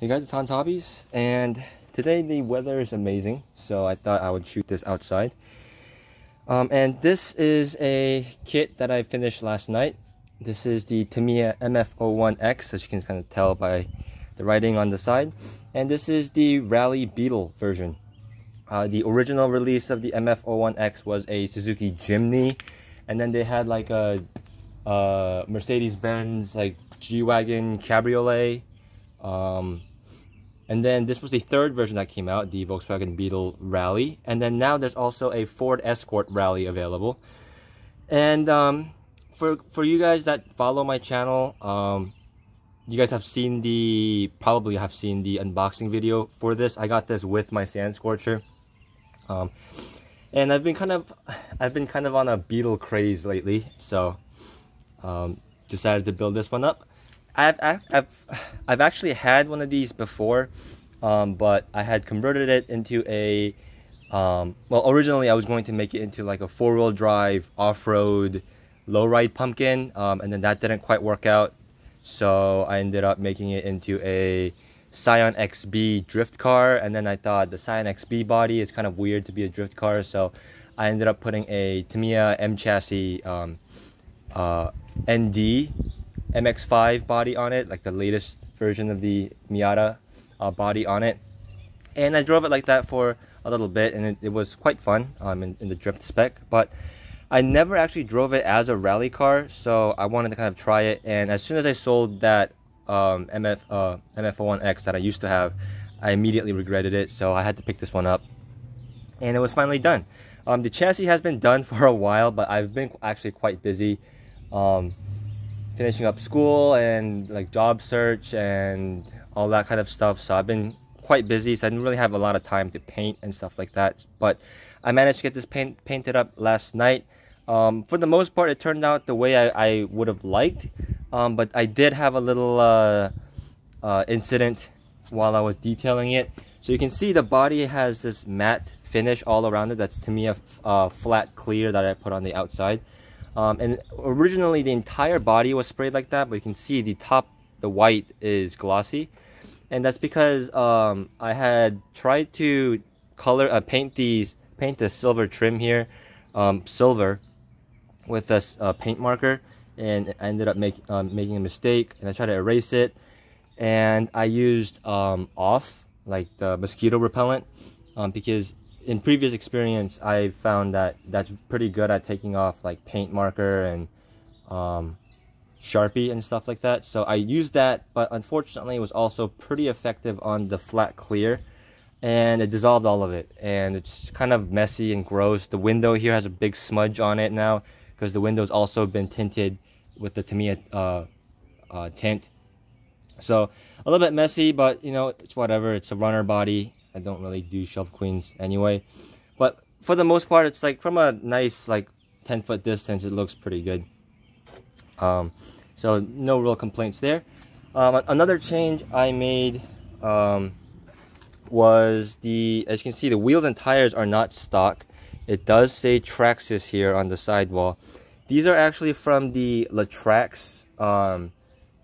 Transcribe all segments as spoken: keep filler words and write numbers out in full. Hey guys, it's Hans Hobbies, and today the weather is amazing, so I thought I would shoot this outside. Um, and this is a kit that I finished last night. This is the Tamiya M F zero one X, as you can kind of tell by the writing on the side. And this is the Rally Beetle version. Uh, the original release of the M F zero one X was a Suzuki Jimny, and then they had like a, a Mercedes-Benz like G-Wagon Cabriolet. Um, And then this was the third version that came out, the Volkswagen Beetle Rally. And then now there's also a Ford Escort Rally available. And um, for, for you guys that follow my channel, um, you guys have seen the, probably have seen the unboxing video for this. I got this with my Sand Scorcher. Um, and I've been kind of, I've been kind of on a Beetle craze lately. So um, decided to build this one up. I've, I've, I've actually had one of these before, um, but I had converted it into a, um, well, originally I was going to make it into like a four-wheel drive, off-road, low-ride pumpkin, um, and then that didn't quite work out, so I ended up making it into a Scion X B drift car, and then I thought the Scion X B body is kind of weird to be a drift car, so I ended up putting a Tamiya M chassis um, uh, N D M X five body on it, like the latest version of the Miata uh, body on it, and I drove it like that for a little bit, and it, it was quite fun um, in, in the drift spec, but I never actually drove it as a rally car, so I wanted to kind of try it. And as soon as I sold that um, M F zero one X that I used to have, I immediately regretted it, so I had to pick this one up, and it was finally done. Um, the chassis has been done for a while, but I've been actually quite busy um, finishing up school and like job search and all that kind of stuff, so I've been quite busy, so I didn't really have a lot of time to paint and stuff like that, but I managed to get this paint painted up last night. Um, for the most part, it turned out the way I, I would have liked, um, but I did have a little uh, uh, incident while I was detailing it. So you can see the body has this matte finish all around it. That's Tamiya uh, flat clear that I put on the outside. Um, and originally the entire body was sprayed like that, but you can see the top, the white is glossy, and that's because um, I had tried to color uh, paint these paint the silver trim here um, silver with a uh, paint marker, and I ended up making um, making a mistake, and I tried to erase it, and I used um, off like the mosquito repellent um, because in previous experience, I found that that's pretty good at taking off like paint marker and um, Sharpie and stuff like that. So I used that, but unfortunately, it was also pretty effective on the flat clear, and it dissolved all of it. And it's kind of messy and gross. The window here has a big smudge on it now because the window's also been tinted with the Tamiya uh, uh, tint. So a little bit messy, but you know, it's whatever. It's a runner body. I don't really do shelf queens anyway, but for the most part, it's like from a nice like ten foot distance, it looks pretty good. Um, so no real complaints there. Um, another change I made um, was the, as you can see, the wheels and tires are not stock. It does say Traxxas here on the sidewall. These are actually from the LaTrax um,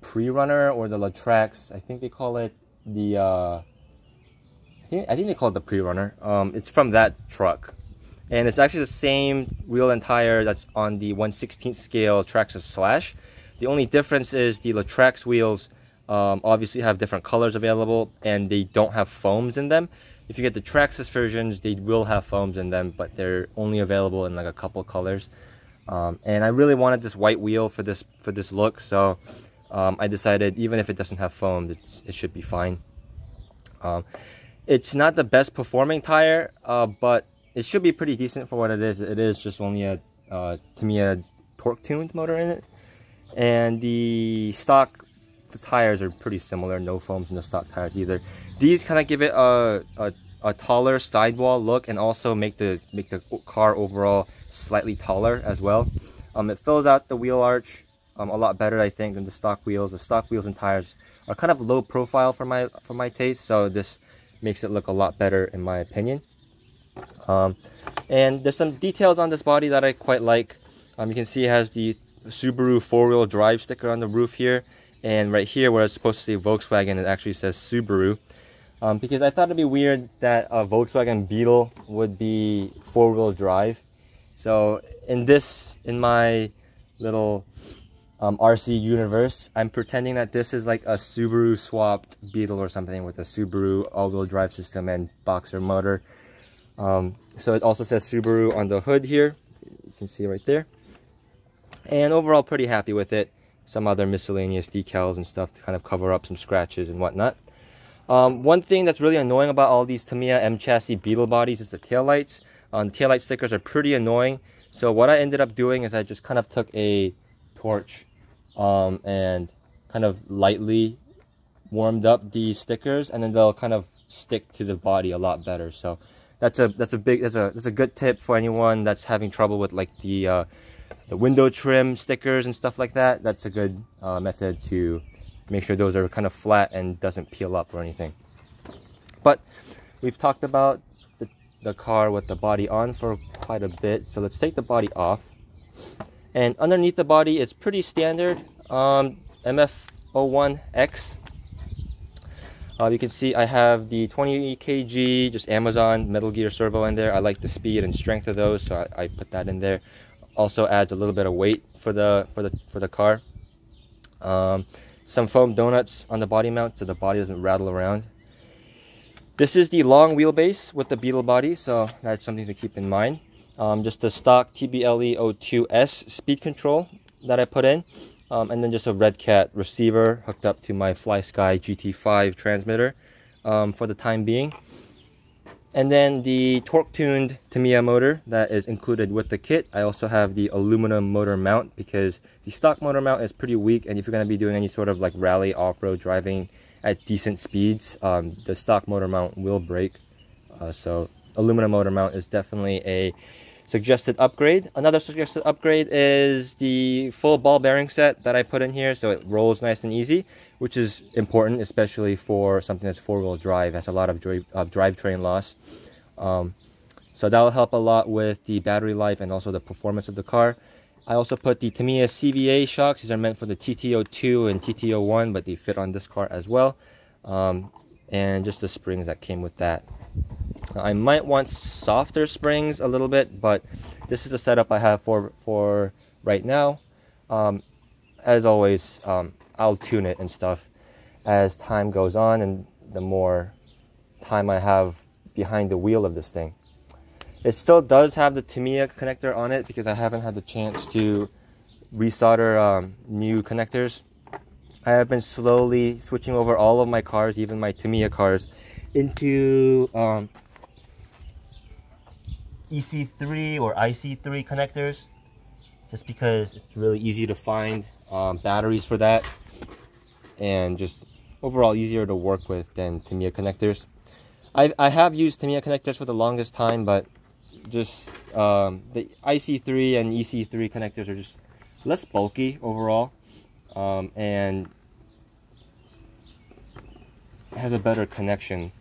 pre-runner, or the LaTrax, I think they call it the... Uh, I think they call it the pre-runner. Um, it's from that truck, and it's actually the same wheel and tire that's on the one sixteenth scale Traxxas Slash. The only difference is the LaTrax wheels um, obviously have different colors available, and they don't have foams in them. If you get the Traxxas versions, they will have foams in them, but they're only available in like a couple colors. Um, and I really wanted this white wheel for this for this look, so um, I decided even if it doesn't have foam, it's, it should be fine. Um, It's not the best performing tire, uh, but it should be pretty decent for what it is. It is just only a uh, Tamiya torque-tuned motor in it. And the stock tires are pretty similar. No foams in the stock tires either. These kind of give it a, a, a taller sidewall look, and also make the, make the car overall slightly taller as well. Um, it fills out the wheel arch um, a lot better, I think, than the stock wheels. The stock wheels and tires are kind of low profile for my, for my taste, so this makes it look a lot better in my opinion. Um, and there's some details on this body that I quite like. Um, you can see it has the Subaru four-wheel drive sticker on the roof here, And right here where it's supposed to say Volkswagen, it actually says Subaru. Um, because I thought it'd be weird that a Volkswagen Beetle would be four-wheel drive. So in this, in my little um, R C universe, I'm pretending that this is like a Subaru swapped Beetle or something with a Subaru all-wheel drive system and boxer motor. Um, so it also says Subaru on the hood here. You can see right there. And overall, pretty happy with it. Some other miscellaneous decals and stuff to kind of cover up some scratches and whatnot. Um, one thing that's really annoying about all these Tamiya M chassis Beetle bodies is the taillights. Um, the taillight stickers are pretty annoying. So what I ended up doing is I just kind of took a torch um, and kind of lightly warmed up these stickers, and then they'll kind of stick to the body a lot better. So that's a that's a big that's a that's a good tip for anyone that's having trouble with like the uh, the window trim stickers and stuff like that. That's a good uh, method to make sure those are kind of flat and doesn't peel up or anything. But we've talked about the, the car with the body on for quite a bit, so let's take the body off. And underneath the body, it's pretty standard um, M F oh one X. Uh, you can see I have the twenty kilogram, just Amazon Metal Gear servo in there. I like the speed and strength of those, so I, I put that in there. Also adds a little bit of weight for the for the for the car. Um, Some foam donuts on the body mount so the body doesn't rattle around. This is the long wheelbase with the Beetle body, so that's something to keep in mind. Um, just the stock T B L E oh two S speed control that I put in. Um, and then just a Red Cat receiver hooked up to my FlySky G T five transmitter um, for the time being. And then the torque-tuned Tamiya motor that is included with the kit. I also have the aluminum motor mount because the stock motor mount is pretty weak, and if you're going to be doing any sort of like rally off-road driving at decent speeds, um, the stock motor mount will break. Uh, so aluminum motor mount is definitely a suggested upgrade. Another suggested upgrade is the full ball bearing set that I put in here, so it rolls nice and easy, which is important, especially for something that's four-wheel drive. Has a lot of dri uh, drivetrain loss, um, so that'll help a lot with the battery life and also the performance of the car. I also put the Tamiya C V A shocks. These are meant for the T T oh two and T T oh one, but they fit on this car as well, um, and just the springs that came with that. I might want softer springs a little bit, but this is the setup I have for for right now. Um, as always, um, I'll tune it and stuff as time goes on and the more time I have behind the wheel of this thing. It still does have the Tamiya connector on it because I haven't had the chance to resolder um, new connectors. I have been slowly switching over all of my cars, even my Tamiya cars, into um, E C three or I C three connectors, just because it's really easy to find um, batteries for that, and just overall easier to work with than Tamiya connectors. I, I have used Tamiya connectors for the longest time, but just um, the I C three and E C three connectors are just less bulky overall, um, and has a better connection.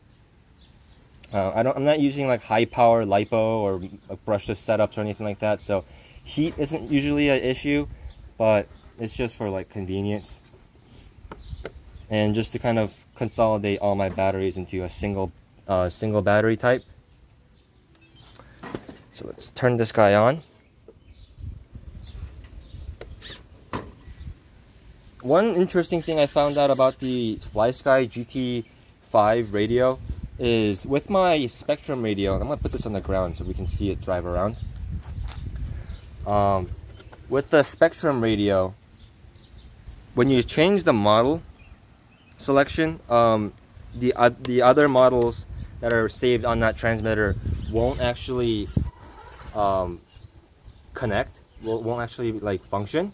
Uh, I don't, I'm not using like high power LiPo or uh, brushless setups or anything like that, so heat isn't usually an issue, but it's just for like convenience and just to kind of consolidate all my batteries into a single uh, single battery type. So let's turn this guy on. One interesting thing I found out about the FlySky G T five radio is with my Spectrum radio, and I'm going to put this on the ground so we can see it drive around. Um, with the Spectrum radio, when you change the model selection, um, the, uh, the other models that are saved on that transmitter won't actually um, connect, won't actually like function.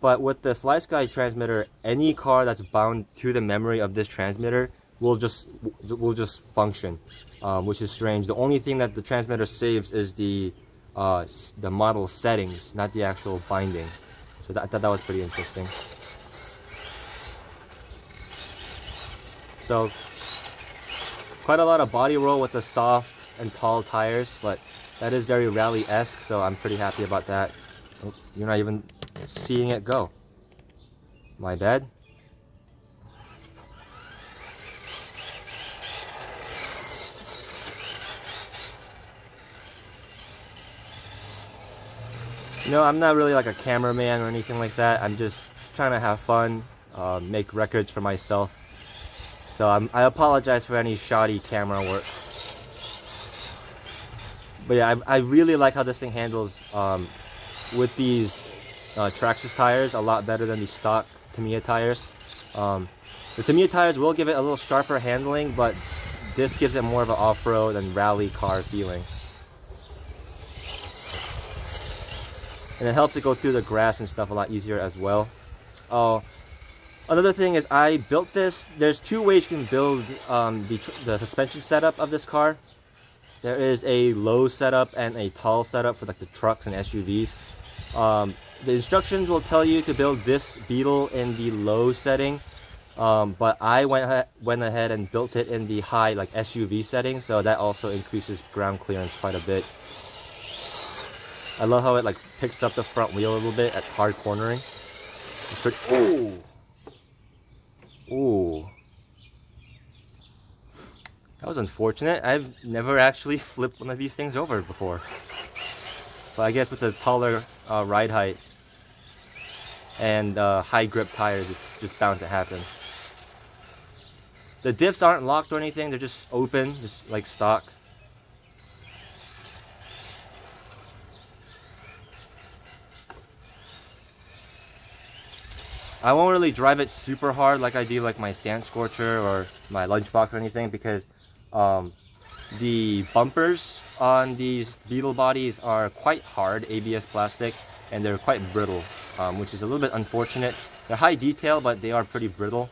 But with the FlySky transmitter, any car that's bound to the memory of this transmitter will just will just function, um, which is strange. The only thing that the transmitter saves is the uh, the model settings, not the actual binding. So that, I thought that was pretty interesting. So quite a lot of body roll with the soft and tall tires, but that is very rally-esque. So I'm pretty happy about that. Oh, you're not even seeing it go. My bad. No, I'm not really like a cameraman or anything like that. I'm just trying to have fun, uh, make records for myself. So I'm, I apologize for any shoddy camera work. But yeah, I, I really like how this thing handles um, with these uh, Traxxas tires a lot better than the stock Tamiya tires. Um, the Tamiya tires will give it a little sharper handling, but this gives it more of an off-road and rally car feeling. And it helps it go through the grass and stuff a lot easier as well. Uh, another thing is I built this. There's two ways you can build um, the, the suspension setup of this car. There is a low setup and a tall setup for like the trucks and S U Vs. Um, the instructions will tell you to build this Beetle in the low setting, um, but I went, went ahead and built it in the high, like S U V setting, so that also increases ground clearance quite a bit. I love how it like picks up the front wheel a little bit at hard cornering. It's pretty, ooh, ooh. That was unfortunate. I've never actually flipped one of these things over before. But I guess with the taller uh, ride height and uh, high grip tires, it's just bound to happen. The diffs aren't locked or anything. They're just open, just like stock. I won't really drive it super hard like I do like my Sand Scorcher or my Lunchbox or anything, because um, the bumpers on these Beetle bodies are quite hard A B S plastic, and they're quite brittle, um, which is a little bit unfortunate. They're high detail, but they are pretty brittle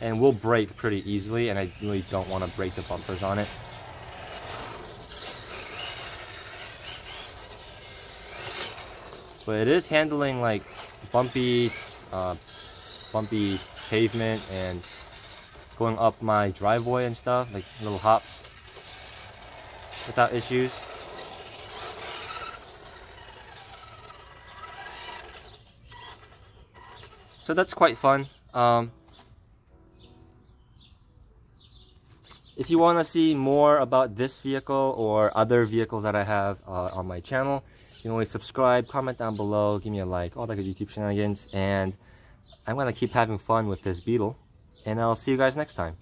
and will break pretty easily, and I really don't want to break the bumpers on it. But it is handling like bumpy, uh, bumpy pavement and going up my driveway and stuff, like little hops, without issues. So that's quite fun. Um, if you want to see more about this vehicle or other vehicles that I have uh, on my channel, you can always subscribe, comment down below, give me a like, all that good YouTube shenanigans, and I'm going to keep having fun with this Beetle, and I'll see you guys next time.